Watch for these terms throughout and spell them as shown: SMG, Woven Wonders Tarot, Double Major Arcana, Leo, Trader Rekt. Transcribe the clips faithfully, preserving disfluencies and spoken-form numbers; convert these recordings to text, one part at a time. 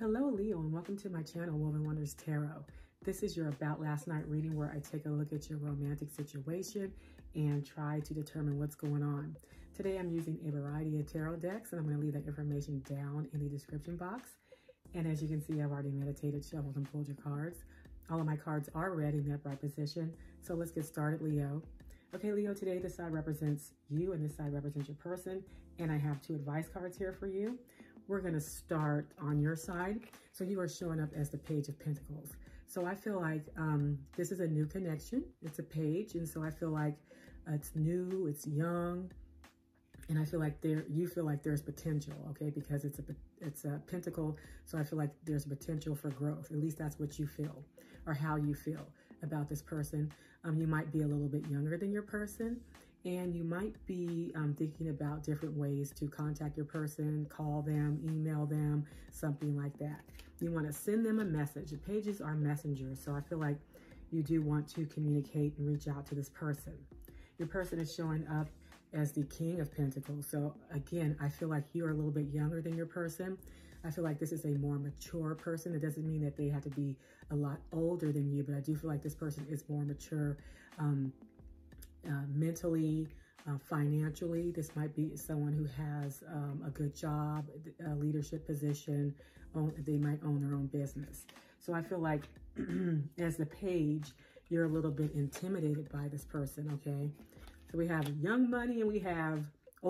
Hello Leo, and welcome to my channel, Woven Wonders Tarot. This is your About Last Night reading where I take a look at your romantic situation and try to determine what's going on. Today I'm using a variety of tarot decks, and I'm going to leave that information down in the description box. And as you can see, I've already meditated, shuffled, and pulled your cards. All of my cards are read in their right position, so let's get started, Leo. Okay, Leo, today this side represents you and this side represents your person, and I have two advice cards here for you. We're going to start on your side. So you are showing up as the Page of Pentacles. So I feel like um, this is a new connection. It's a page, and so I feel like uh, it's new, it's young, and I feel like there you feel like there's potential, okay? Because it's a it's a pentacle, so I feel like there's potential for growth. At least that's what you feel, or how you feel about this person. Um, you might be a little bit younger than your person, and you might be um, thinking about different ways to contact your person, call them, email them, something like that. You want to send them a message. The pages are messengers, so I feel like you do want to communicate and reach out to this person. Your person is showing up as the King of Pentacles. So again, I feel like you're a little bit younger than your person. I feel like this is a more mature person. It doesn't mean that they have to be a lot older than you, but I do feel like this person is more mature, um, Uh, mentally, uh, financially. This might be someone who has um, a good job, a leadership position. Own, they might own their own business. So I feel like as the page, you're a little bit intimidated by this person, okay? So we have young money and we have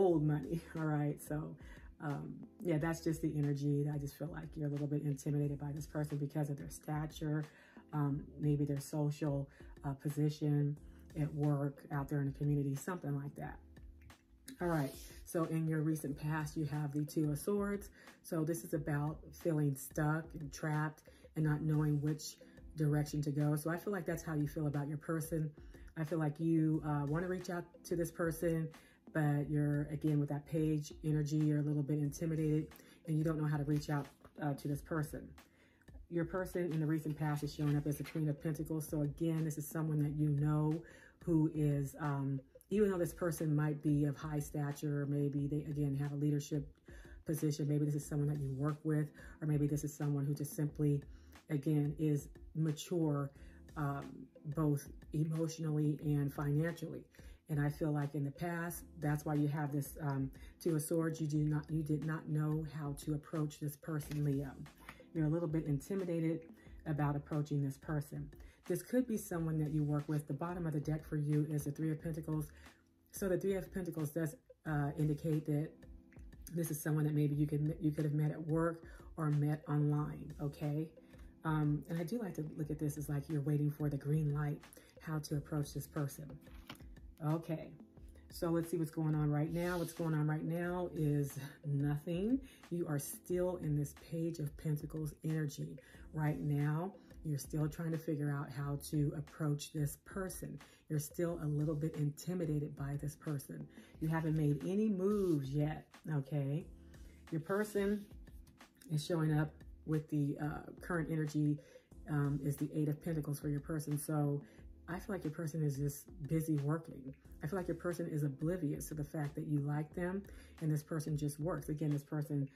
old money, all right? So um, yeah, that's just the energy. I just feel like you're a little bit intimidated by this person because of their stature, um, maybe their social uh, position at work, out there in the community, something like that. All right, so in your recent past, you have the Two of Swords. So this is about feeling stuck and trapped and not knowing which direction to go. So I feel like that's how you feel about your person. I feel like you uh, want to reach out to this person, but you're, again, with that page energy, you're a little bit intimidated and you don't know how to reach out uh, to this person. Your person in the recent past is showing up as the Queen of Pentacles. So again, this is someone that you know who is, um, even though this person might be of high stature, or maybe they, again, have a leadership position. Maybe this is someone that you work with, or maybe this is someone who just simply, again, is mature, um, both emotionally and financially. And I feel like in the past, that's why you have this um, Two of Swords. You do not, you did not know how to approach this person, Leo. You're a little bit intimidated about approaching this person. This could be someone that you work with. The bottom of the deck for you is the Three of Pentacles. So the Three of Pentacles does uh, indicate that this is someone that maybe you could you could have met at work or met online, okay? Um, and I do like to look at this as like you're waiting for the green light, how to approach this person. Okay. So let's see what's going on right now. What's going on right now is nothing. You are still in this Page of Pentacles energy. Right now, you're still trying to figure out how to approach this person. You're still a little bit intimidated by this person. You haven't made any moves yet, okay? Your person is showing up with the uh, current energy um, is the Eight of Pentacles for your person. So I feel like your person is just busy working. I feel like your person is oblivious to the fact that you like them, and this person just works. Again, this person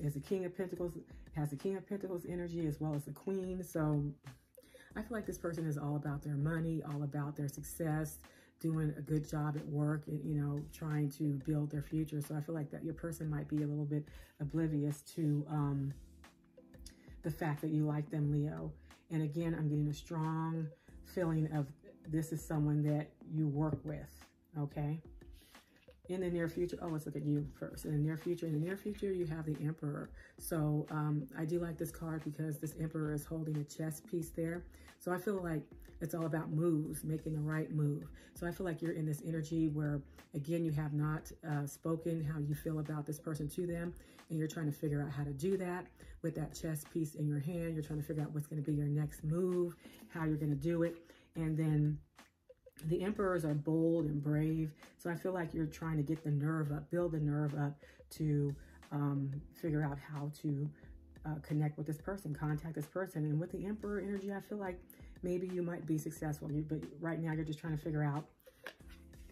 is the King of Pentacles, has the King of Pentacles energy as well as the Queen. So I feel like this person is all about their money, all about their success, doing a good job at work, and, you know, trying to build their future. So I feel like that your person might be a little bit oblivious to um, the fact that you like them, Leo. And again, I'm getting a strong feeling of this is someone that you work with, okay? In the near future, oh, let's look at you first. In the near future, in the near future, you have the Emperor. So um, I do like this card because this Emperor is holding a chess piece there. So I feel like it's all about moves, making the right move. So I feel like you're in this energy where, again, you have not uh, spoken how you feel about this person to them, and you're trying to figure out how to do that with that chess piece in your hand. You're trying to figure out what's going to be your next move, how you're going to do it, and then the Emperors are bold and brave. So I feel like you're trying to get the nerve up, build the nerve up to um, figure out how to uh, connect with this person, contact this person. And with the Emperor energy, I feel like maybe you might be successful. You, but right now you're just trying to figure out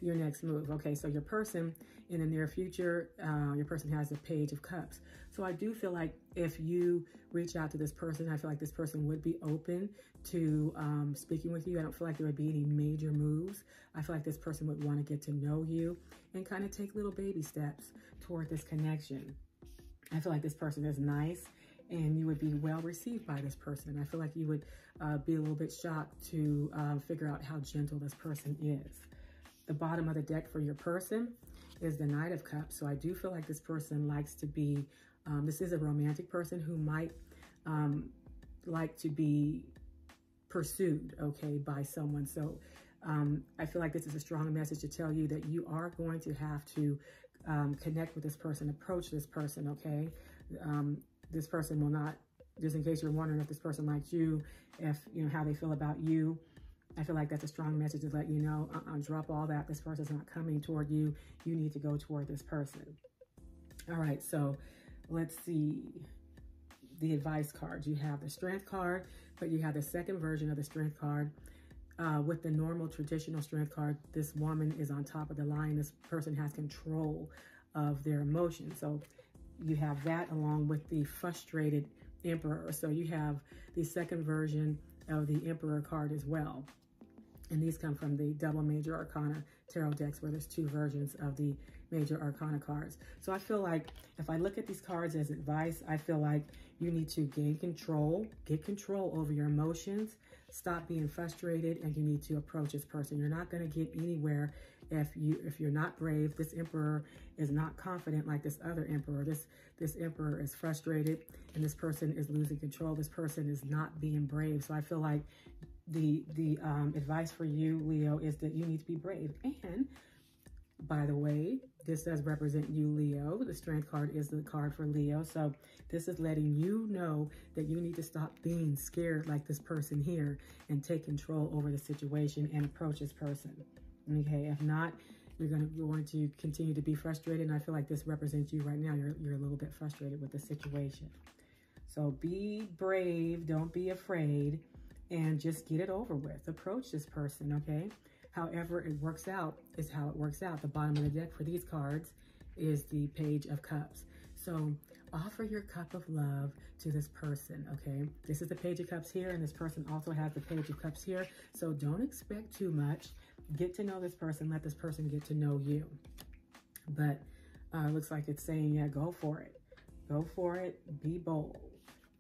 your next move. Okay, so your person in the near future, uh, your person has a Page of Cups. So I do feel like if you reach out to this person, I feel like this person would be open to um, speaking with you. I don't feel like there would be any major moves. I feel like this person would want to get to know you and kind of take little baby steps toward this connection. I feel like this person is nice and you would be well received by this person. I feel like you would uh, be a little bit shocked to uh, figure out how gentle this person is. The bottom of the deck for your person is the Knight of Cups. So I do feel like this person likes to be, um, this is a romantic person who might um, like to be pursued, okay, by someone. So um, I feel like this is a strong message to tell you that you are going to have to um, connect with this person, approach this person, okay? Um, This person will not, just in case you're wondering if this person likes you, if you know how they feel about you, I feel like that's a strong message to let you know, uh-uh, drop all that. This person's not coming toward you. You need to go toward this person. All right, so let's see the advice card. You have the Strength card, but you have the second version of the Strength card. Uh, with the normal traditional Strength card, this woman is on top of the line. This person has control of their emotions. So you have that along with the Frustrated Emperor. So you have the second version of the Emperor card as well. And these come from the Double Major Arcana tarot decks where there's two versions of the Major Arcana cards. So I feel like if I look at these cards as advice, I feel like you need to gain control, get control over your emotions, stop being frustrated, and you need to approach this person. You're not going to get anywhere if, you, if you're not brave. This Emperor is not confident like this other Emperor. This, this Emperor is frustrated, and this person is losing control. This person is not being brave. So I feel like The, the um, advice for you, Leo, is that you need to be brave. And by the way, this does represent you, Leo. The Strength card is the card for Leo. So this is letting you know that you need to stop being scared like this person here and take control over the situation and approach this person. Okay, if not, you're going to, you're going to continue to be frustrated. And I feel like this represents you right now. You're, you're a little bit frustrated with the situation. So be brave. Don't be afraid. And just get it over with. Approach this person, okay? However it works out is how it works out. The bottom of the deck for these cards is the Page of Cups. So offer your cup of love to this person, okay? This is the Page of Cups here, and this person also has the Page of Cups here. So don't expect too much. Get to know this person. Let this person get to know you. But uh, it looks like it's saying, yeah, go for it. Go for it. Be bold.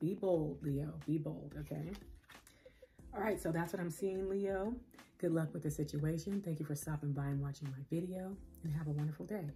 Be bold, Leo. Be bold, okay? All right, so that's what I'm seeing, Leo. Good luck with the situation. Thank you for stopping by and watching my video, and have a wonderful day.